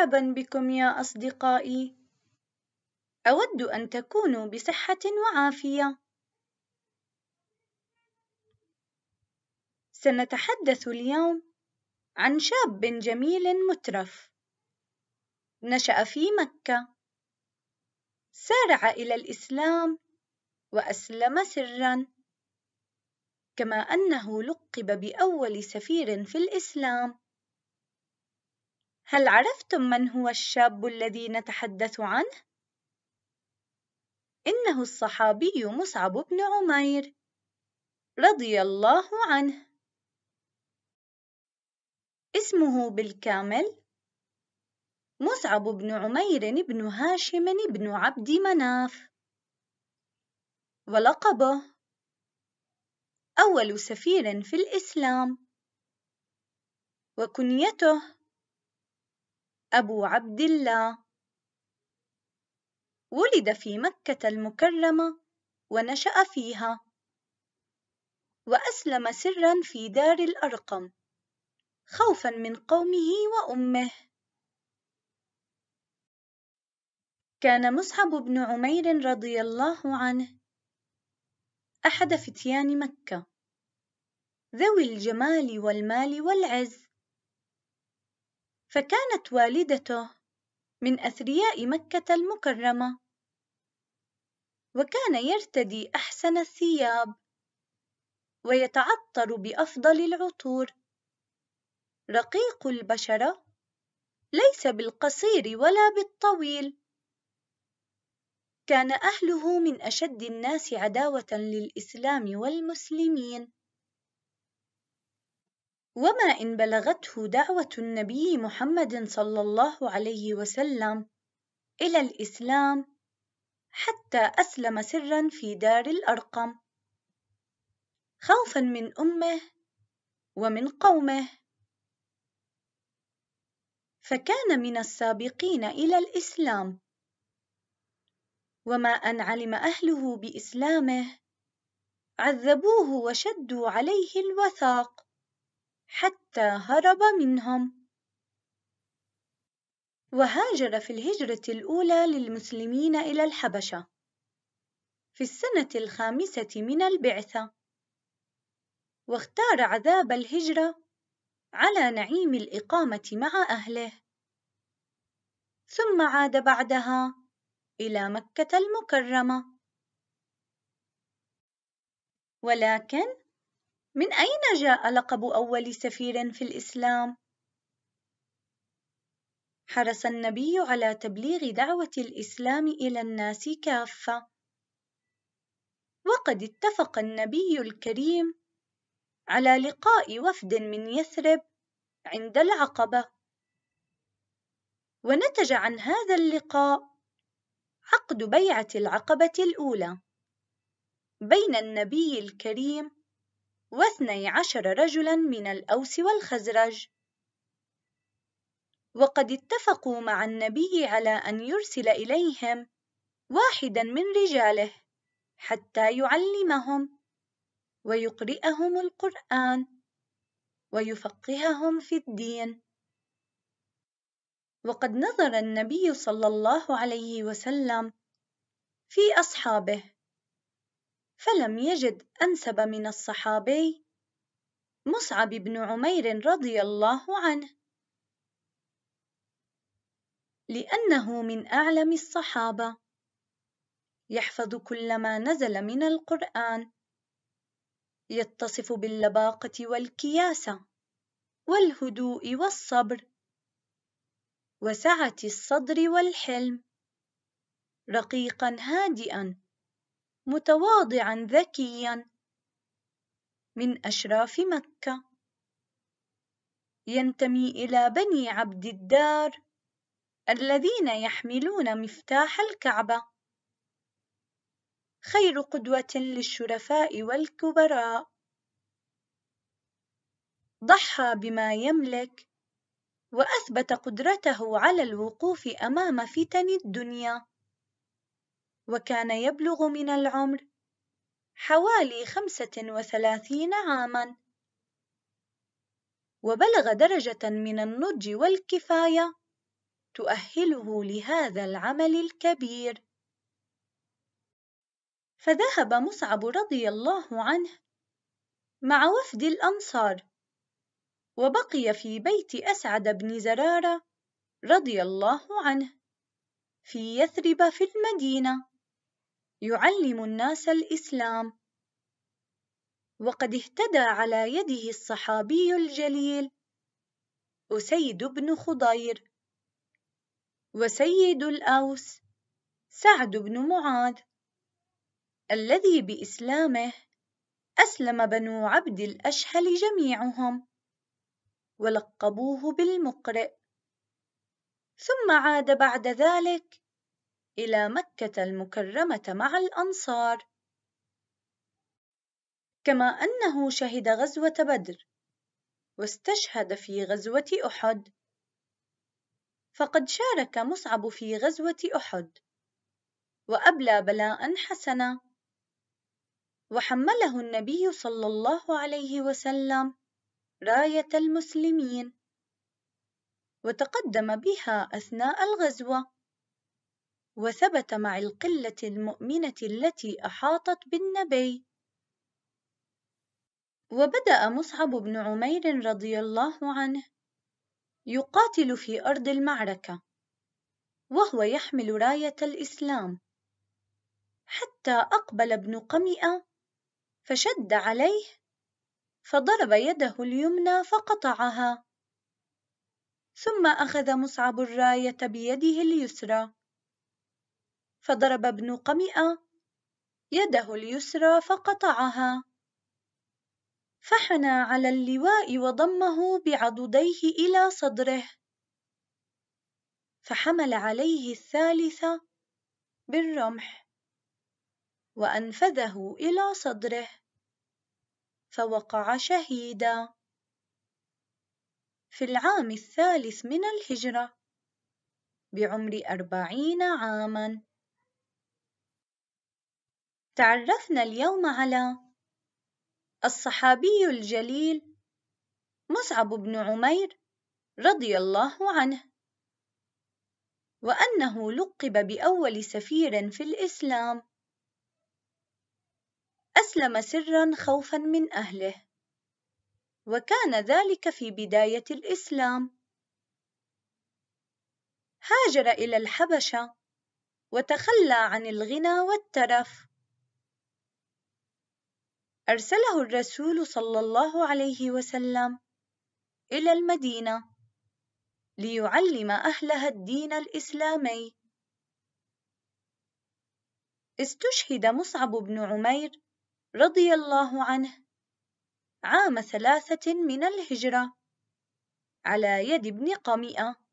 مرحبا بكم يا أصدقائي. أود أن تكونوا بصحة وعافية. سنتحدث اليوم عن شاب جميل مترف نشأ في مكة، سارع إلى الإسلام وأسلم سرا، كما أنه لقب بأول سفير في الإسلام. هل عرفتم من هو الشاب الذي نتحدث عنه؟ إنه الصحابي مصعب بن عمير رضي الله عنه. اسمه بالكامل مصعب بن عمير بن هاشم بن عبد مناف، ولقبه أول سفير في الإسلام، وكنيته أبو عبد الله. ولد في مكة المكرمة ونشأ فيها، وأسلم سرا في دار الأرقم خوفا من قومه وأمه. كان مصعب بن عمير رضي الله عنه أحد فتيان مكة ذوي الجمال والمال والعز، فكانت والدته من أثرياء مكة المكرمة، وكان يرتدي أحسن الثياب ويتعطر بأفضل العطور، رقيق البشرة، ليس بالقصير ولا بالطويل. كان أهله من أشد الناس عداوة للإسلام والمسلمين، وما إن بلغته دعوة النبي محمد صلى الله عليه وسلم إلى الإسلام حتى أسلم سرا في دار الأرقم خوفا من أمه ومن قومه، فكان من السابقين إلى الإسلام. وما أن علم أهله بإسلامه عذبوه وشدوا عليه الوثاق حتى هرب منهم، وهاجر في الهجرة الأولى للمسلمين إلى الحبشة في السنة الخامسة من البعثة، واختار عذاب الهجرة على نعيم الإقامة مع أهله، ثم عاد بعدها إلى مكة المكرمة. ولكن من أين جاء لقب أول سفير في الإسلام؟ حرص النبي على تبليغ دعوة الإسلام إلى الناس كافة، وقد اتفق النبي الكريم على لقاء وفد من يثرب عند العقبة، ونتج عن هذا اللقاء عقد بيعة العقبة الأولى بين النبي الكريم و12 رجلا من الأوس والخزرج، وقد اتفقوا مع النبي على أن يرسل إليهم واحدا من رجاله حتى يعلمهم ويقرئهم القرآن ويفقههم في الدين. وقد نظر النبي صلى الله عليه وسلم في أصحابه فلم يجد أنسب من الصحابي مصعب بن عمير رضي الله عنه، لأنه من أعلم الصحابة، يحفظ كل ما نزل من القرآن، يتصف باللباقة والكياسة والهدوء والصبر وسعة الصدر والحلم، رقيقا هادئا متواضعا ذكيا، من أشراف مكة، ينتمي إلى بني عبد الدار الذين يحملون مفتاح الكعبة، خير قدوة للشرفاء والكبراء، ضحى بما يملك وأثبت قدرته على الوقوف أمام فتن الدنيا، وكان يبلغ من العمر حوالي 35 عاما، وبلغ درجة من النضج والكفاية تؤهله لهذا العمل الكبير. فذهب مصعب رضي الله عنه مع وفد الأنصار، وبقي في بيت أسعد بن زرارة رضي الله عنه في يثرب في المدينة يعلم الناس الإسلام. وقد اهتدى على يده الصحابي الجليل أسيد بن خضير، وسيد الأوس سعد بن معاذ، الذي بإسلامه أسلم بنو عبد الأشهل جميعهم ولقبوه بالمقرئ. ثم عاد بعد ذلك إلى مكة المكرمة مع الأنصار، كما أنه شهد غزوة بدر واستشهد في غزوة أحد، فقد شارك مصعب في غزوة أحد وأبلى بلاء حسنا، وحمله النبي صلى الله عليه وسلم راية المسلمين وتقدم بها أثناء الغزوة، وثبت مع القلة المؤمنة التي أحاطت بالنبي. وبدأ مصعب بن عمير رضي الله عنه يقاتل في أرض المعركة وهو يحمل راية الإسلام، حتى أقبل ابن قمئة فشد عليه فضرب يده اليمنى فقطعها، ثم أخذ مصعب الراية بيده اليسرى فضرب ابن قمئة يده اليسرى فقطعها، فحنى على اللواء وضمه بعضديه إلى صدره، فحمل عليه الثالثة بالرمح وأنفذه إلى صدره فوقع شهيدا. في العام الثالث من الهجرة بعمر 40 عاما. تعرفنا اليوم على الصحابي الجليل مصعب بن عمير رضي الله عنه، وأنه لقب بأول سفير في الإسلام، أسلم سرا خوفا من أهله، وكان ذلك في بداية الإسلام. هاجر إلى الحبشة وتخلى عن الغنى والترف. أرسله الرسول صلى الله عليه وسلم إلى المدينة ليعلم أهلها الدين الإسلامي. استشهد مصعب بن عمير رضي الله عنه عام 3 من الهجرة على يد ابن قمئة،